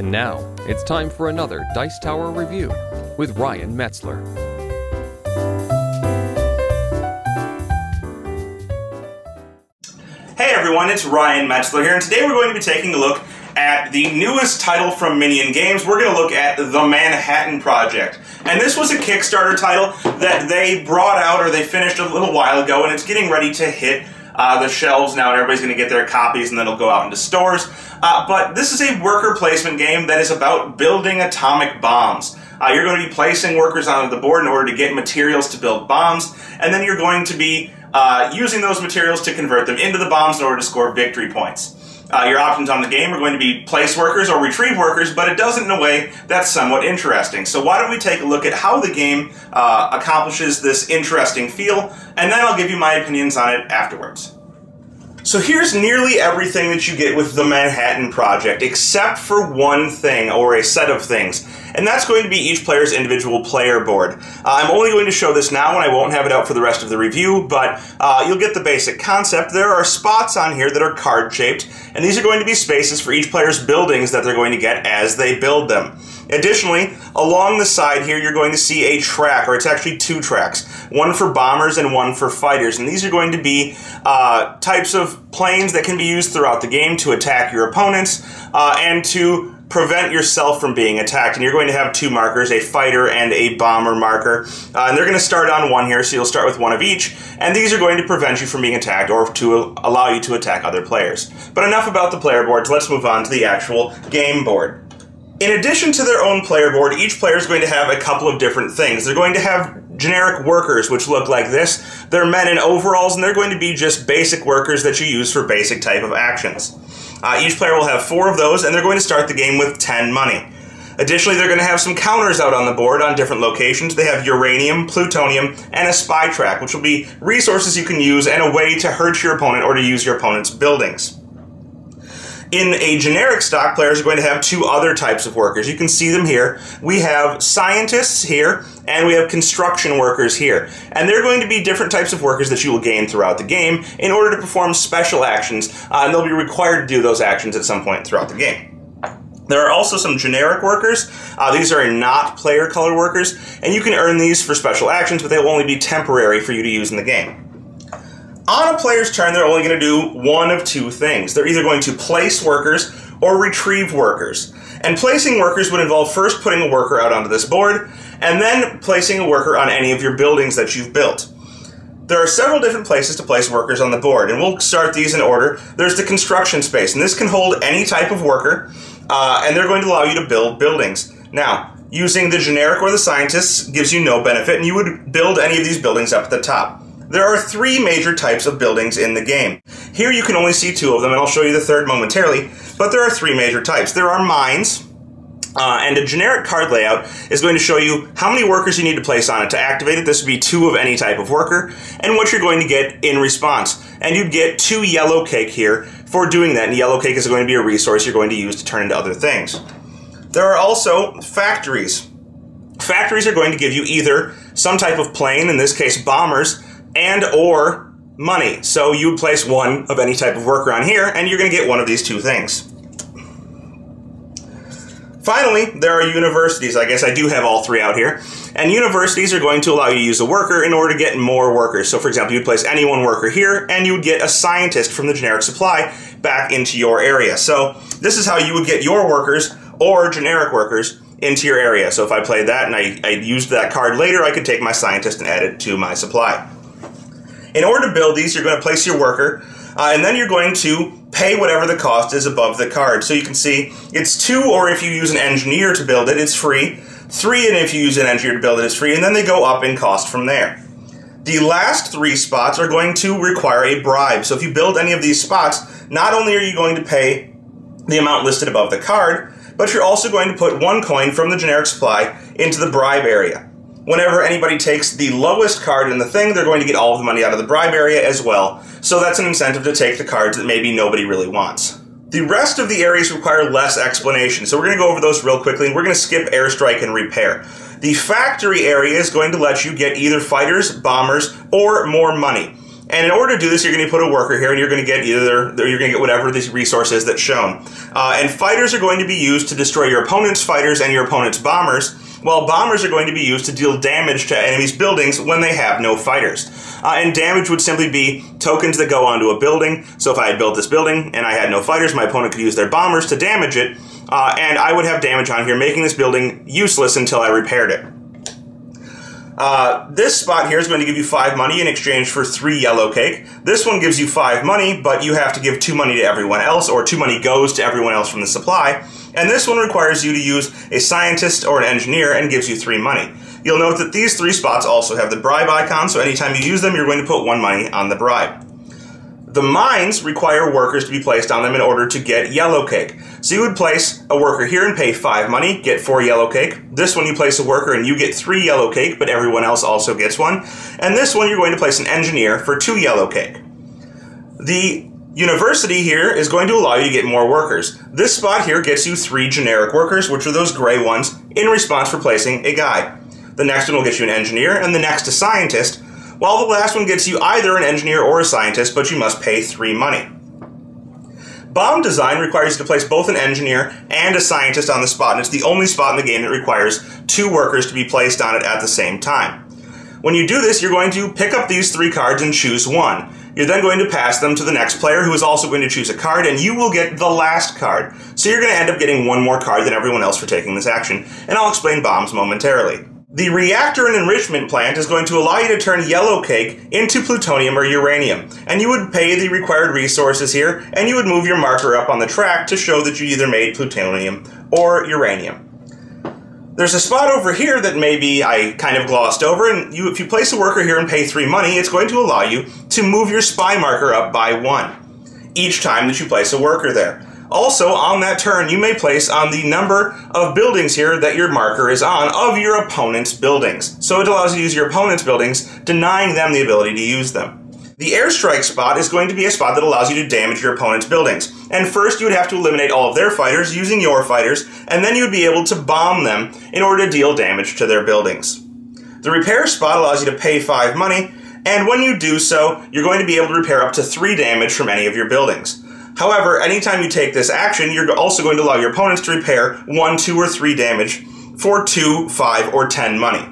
And now, it's time for another Dice Tower Review with Ryan Metzler. Hey everyone, it's Ryan Metzler here, and today we're going to be taking a look at the newest title from Minion Games. We're going to look at The Manhattan Project. And this was a Kickstarter title that they brought out, or they finished a little while ago, and it's getting ready to hit the shelves now, and everybody's going to get their copies, and then it'll go out into stores. But this is a worker placement game that is about building atomic bombs. You're going to be placing workers onto the board in order to get materials to build bombs, and then you're going to be using those materials to convert them into the bombs in order to score victory points. Your options on the game are going to be place workers or retrieve workers, but it does it in a way that's somewhat interesting. So why don't we take a look at how the game accomplishes this interesting feel, and then I'll give you my opinions on it afterwards. So here's nearly everything that you get with The Manhattan Project, except for one thing, or a set of things, and that's going to be each player's individual player board. I'm only going to show this now, and I won't have it out for the rest of the review, but you'll get the basic concept. There are spots on here that are card-shaped, and these are going to be spaces for each player's buildings that they're going to get as they build them. Additionally, along the side here, you're going to see a track, or it's actually two tracks, one for bombers and one for fighters, and these are going to be types of planes that can be used throughout the game to attack your opponents and to prevent yourself from being attacked. And you're going to have two markers, a fighter and a bomber marker, and they're going to start on one here, so you'll start with one of each, and these are going to prevent you from being attacked or to allow you to attack other players. But enough about the player boards, let's move on to the actual game board. In addition to their own player board, each player is going to have a couple of different things. They're going to have generic workers, which look like this. They're men in overalls, and they're going to be just basic workers that you use for basic type of actions. Each player will have 4 of those, and they're going to start the game with 10 money. Additionally, they're going to have some counters out on the board on different locations. They have uranium, plutonium, and a spy track, which will be resources you can use and a way to hurt your opponent or to use your opponent's buildings. In a generic stock, players are going to have 2 other types of workers. You can see them here. We have scientists here, and we have construction workers here. And they're going to be different types of workers that you will gain throughout the game in order to perform special actions, and they'll be required to do those actions at some point throughout the game. There are also some generic workers. These are not player color workers, and you can earn these for special actions, but they will only be temporary for you to use in the game. On a player's turn, they're only going to do one of 2 things. They're either going to place workers or retrieve workers. And placing workers would involve first putting a worker out onto this board, and then placing a worker on any of your buildings that you've built. There are several different places to place workers on the board, and we'll start these in order. There's the construction space, and this can hold any type of worker, and they're going to allow you to build buildings. Now, using the generic or the scientists gives you no benefit, and you would build any of these buildings up at the top. There are 3 major types of buildings in the game. Here you can only see 2 of them, and I'll show you the third momentarily, but there are 3 major types. There are mines, and a generic card layout is going to show you how many workers you need to place on it. To activate it, this would be 2 of any type of worker, and what you're going to get in response. And you'd get 2 yellow cake here for doing that, and yellow cake is going to be a resource you're going to use to turn into other things. There are also factories. Factories are going to give you either some type of plane, in this case bombers, and or money. So you place 1 of any type of worker on here, and you're going to get one of these 2 things. Finally, there are universities. I guess I do have all 3 out here. And universities are going to allow you to use a worker in order to get more workers. So for example, you'd place any 1 worker here, and you would get a scientist from the generic supply back into your area. So this is how you would get your workers or generic workers into your area. So if I played that and I used that card later, I could take my scientist and add it to my supply. In order to build these, you're going to place your worker, and then you're going to pay whatever the cost is above the card. So you can see it's 2, or if you use an engineer to build it, it's free. 3, and if you use an engineer to build it, it's free, and then they go up in cost from there. The last 3 spots are going to require a bribe. So if you build any of these spots, not only are you going to pay the amount listed above the card, but you're also going to put 1 coin from the generic supply into the bribe area. Whenever anybody takes the lowest card in the thing, they're going to get all of the money out of the bribe area as well. So that's an incentive to take the cards that maybe nobody really wants. The rest of the areas require less explanation, so we're going to go over those real quickly, and we're going to skip airstrike and repair. The factory area is going to let you get either fighters, bombers, or more money. And in order to do this, you're going to put a worker here, and you're going to get whatever this resource is that's shown. And fighters are going to be used to destroy your opponent's fighters and your opponent's bombers, while bombers are going to be used to deal damage to enemies' buildings when they have no fighters. And damage would simply be tokens that go onto a building. So if I had built this building and I had no fighters, my opponent could use their bombers to damage it, and I would have damage on here, making this building useless until I repaired it. This spot here is going to give you 5 money in exchange for 3 yellow cake. This one gives you 5 money, but you have to give 2 money to everyone else, or 2 money goes to everyone else from the supply. And this one requires you to use a scientist or an engineer and gives you 3 money. You'll note that these 3 spots also have the bribe icon, so anytime you use them, you're going to put 1 money on the bribe. The mines require workers to be placed on them in order to get yellow cake. So you would place a worker here and pay 5 money, get 4 yellow cake. This one you place a worker and you get 3 yellow cake, but everyone else also gets 1. And this one you're going to place an engineer for 2 yellow cake. The university here is going to allow you to get more workers. This spot here gets you 3 generic workers, which are those gray ones, in response for placing a guy. The next one will get you an engineer, and the next a scientist, while the last one gets you either an engineer or a scientist, but you must pay 3 money. Bomb design requires you to place both an engineer and a scientist on the spot, and it's the only spot in the game that requires 2 workers to be placed on it at the same time. When you do this, you're going to pick up these 3 cards and choose one. You're then going to pass them to the next player, who is also going to choose a card, and you will get the last card. So you're going to end up getting 1 more card than everyone else for taking this action, and I'll explain bombs momentarily. The reactor and enrichment plant is going to allow you to turn yellow cake into plutonium or uranium, and you would pay the required resources here, and you would move your marker up on the track to show that you either made plutonium or uranium. There's a spot over here that maybe I kind of glossed over, and if you place a worker here and pay 3 money, it's going to allow you to move your spy marker up by 1 each time that you place a worker there. Also, on that turn, you may place on the number of buildings here that your marker is on of your opponent's buildings. So it allows you to use your opponent's buildings, denying them the ability to use them. The airstrike spot is going to be a spot that allows you to damage your opponent's buildings. And first, you would have to eliminate all of their fighters using your fighters, and then you would be able to bomb them in order to deal damage to their buildings. The repair spot allows you to pay 5 money, and when you do so, you're going to be able to repair up to 3 damage from any of your buildings. However, anytime you take this action, you're also going to allow your opponents to repair 1, 2, or 3 damage for 2, 5, or 10 money.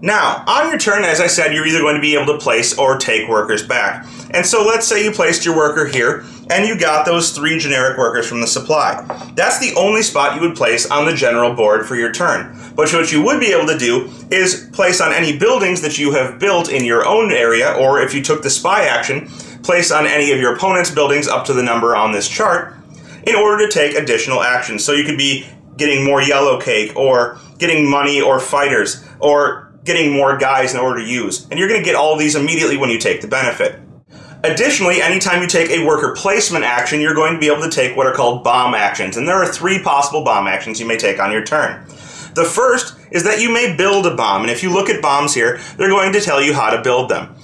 Now, on your turn, as I said, you're either going to be able to place or take workers back. And so let's say you placed your worker here, and you got those 3 generic workers from the supply. That's the only spot you would place on the general board for your turn. But what you would be able to do is place on any buildings that you have built in your own area, or if you took the spy action, place on any of your opponent's buildings up to the number on this chart in order to take additional actions. So you could be getting more yellow cake, or getting money or fighters, or getting more guys in order to use. And you're going to get all these immediately when you take the benefit. Additionally, anytime you take a worker placement action, you're going to be able to take what are called bomb actions. And there are 3 possible bomb actions you may take on your turn. The first is that you may build a bomb. And if you look at bombs here, they're going to tell you how to build them.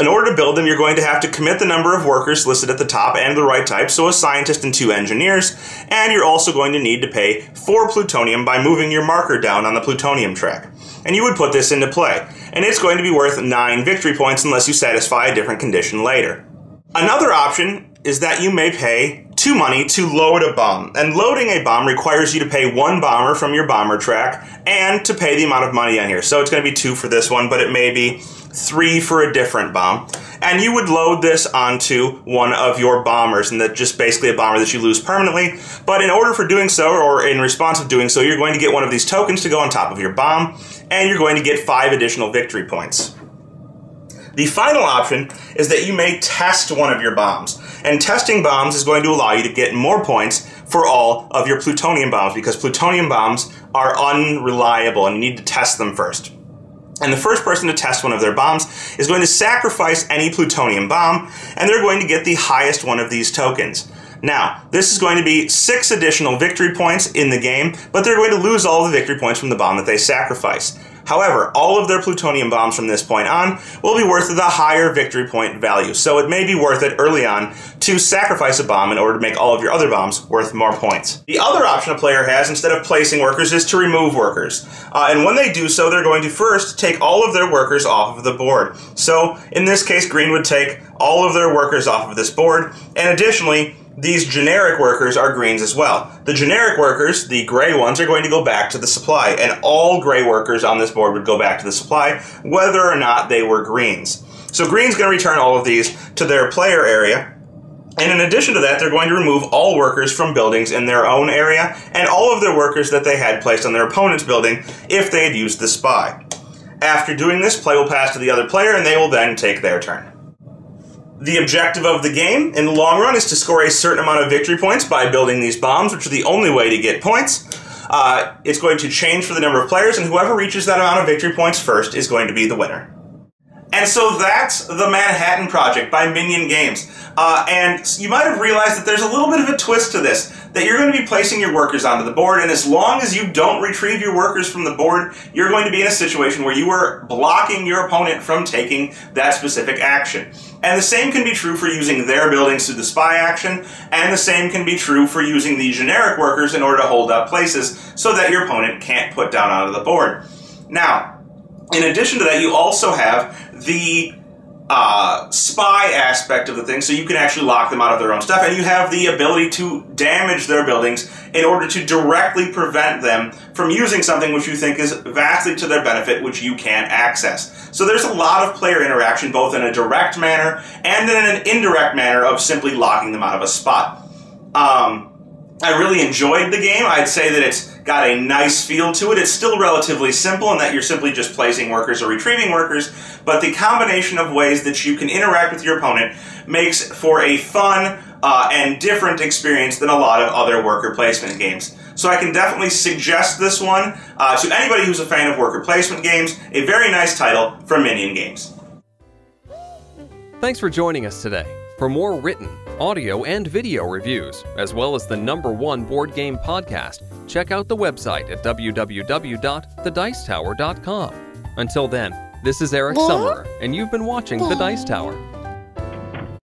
In order to build them, you're going to have to commit the number of workers listed at the top and the right type, so a scientist and 2 engineers, and you're also going to need to pay 4 plutonium by moving your marker down on the plutonium track. And you would put this into play, and it's going to be worth 9 victory points unless you satisfy a different condition later. Another option is that you may pay 2 money to load a bomb, and loading a bomb requires you to pay 1 bomber from your bomber track and to pay the amount of money on here. So it's going to be 2 for this one, but it may be 3 for a different bomb, and you would load this onto one of your bombers, and that's just basically a bomber that you lose permanently. But in order for doing so, or in response of doing so, you're going to get one of these tokens to go on top of your bomb, and you're going to get 5 additional victory points. The final option is that you may test one of your bombs, and testing bombs is going to allow you to get more points for all of your plutonium bombs, because plutonium bombs are unreliable and you need to test them first. And the first person to test one of their bombs is going to sacrifice any plutonium bomb, and they're going to get the highest one of these tokens. Now, this is going to be 6 additional victory points in the game, but they're going to lose all the victory points from the bomb that they sacrifice. However, all of their plutonium bombs from this point on will be worth the higher victory point value, so it may be worth it early on to sacrifice a bomb in order to make all of your other bombs worth more points. The other option a player has instead of placing workers is to remove workers, and when they do so, they're going to first take all of their workers off of the board. So in this case, green would take all of their workers off of this board, and additionally, these generic workers are greens as well. The generic workers, the gray ones, are going to go back to the supply, and all gray workers on this board would go back to the supply, whether or not they were greens. So green's going to return all of these to their player area, and in addition to that, they're going to remove all workers from buildings in their own area, and all of their workers that they had placed on their opponent's building if they had used the spy. After doing this, play will pass to the other player, and they will then take their turn. The objective of the game, in the long run, is to score a certain amount of victory points by building these bombs, which are the only way to get points. It's going to change for the number of players, and whoever reaches that amount of victory points first is going to be the winner. And so that's The Manhattan Project by Minion Games. And you might have realized that there's a little bit of a twist to this, that you're going to be placing your workers onto the board, and as long as you don't retrieve your workers from the board, you're going to be in a situation where you are blocking your opponent from taking that specific action. And the same can be true for using their buildings through the spy action, and the same can be true for using the generic workers in order to hold up places so that your opponent can't put down onto the board. Now, in addition to that, you also have the spy aspect of the thing, so you can actually lock them out of their own stuff, and you have the ability to damage their buildings in order to directly prevent them from using something which you think is vastly to their benefit, which you can't access. So there's a lot of player interaction, both in a direct manner and in an indirect manner of simply locking them out of a spot. I really enjoyed the game. I'd say that it's got a nice feel to it. It's still relatively simple in that you're simply just placing workers or retrieving workers, but the combination of ways that you can interact with your opponent makes for a fun and different experience than a lot of other worker placement games. So I can definitely suggest this one to anybody who's a fan of worker placement games. A very nice title from Minion Games. Thanks for joining us today. For more written, audio, and video reviews, as well as the #1 board game podcast, check out the website at www.thedicetower.com. Until then, this is Eric Summerer, and you've been watching The Dice Tower.